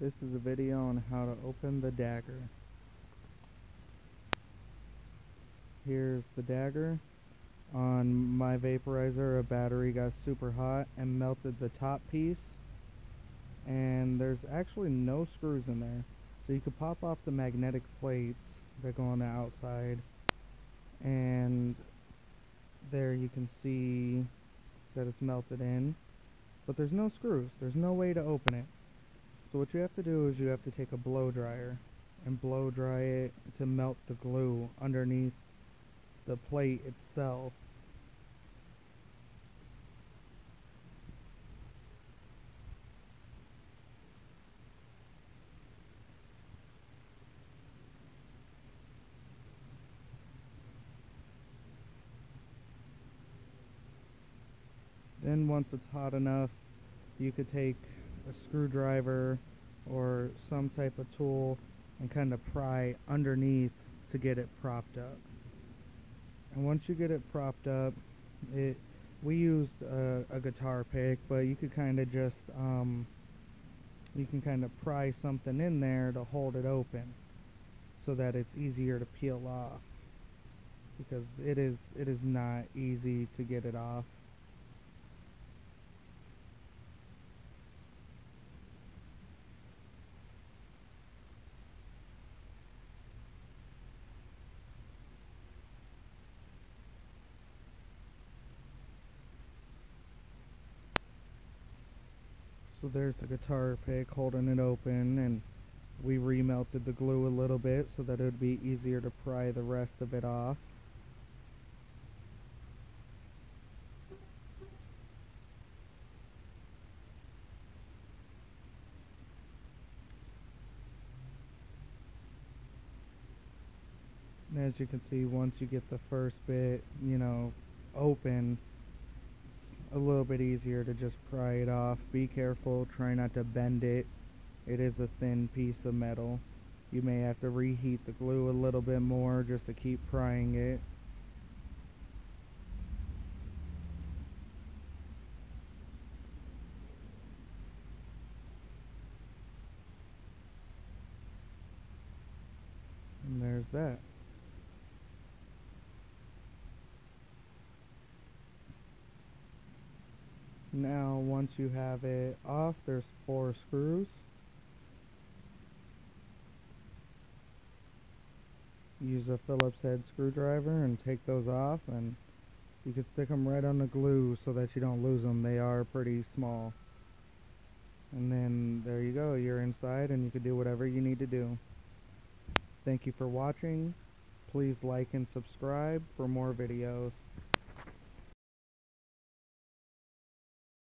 This is a video on how to open the dagger. Here's the dagger. On my vaporizer, a battery got super hot and melted the top piece. And there's actually no screws in there. So you can pop off the magnetic plates that go on the outside. And there you can see that it's melted in. But there's no screws. There's no way to open it. So what you have to do is you have to take a blow dryer and blow dry it to melt the glue underneath the plate itself. Then once it's hot enough, you could take a screwdriver or some type of tool and kind of pry underneath to get it propped up. And once you get it propped up, we used a guitar pick, but you could kind of just you can kind of pry something in there to hold it open so that it's easier to peel off, because it is not easy to get it off. So there's the guitar pick holding it open, and we remelted the glue a little bit so that it would be easier to pry the rest of it off. And as you can see, once you get the first bit, open, a little bit easier to just pry it off. Be careful, try not to bend it. It is a thin piece of metal. You may have to reheat the glue a little bit more just to keep prying it. And there's that. Now, once you have it off, there's 4 screws. Use a Phillips head screwdriver and take those off, and you can stick them right on the glue so that you don't lose them. They are pretty small. And then there you go, you're inside and you can do whatever you need to do. Thank you for watching. Please like and subscribe for more videos.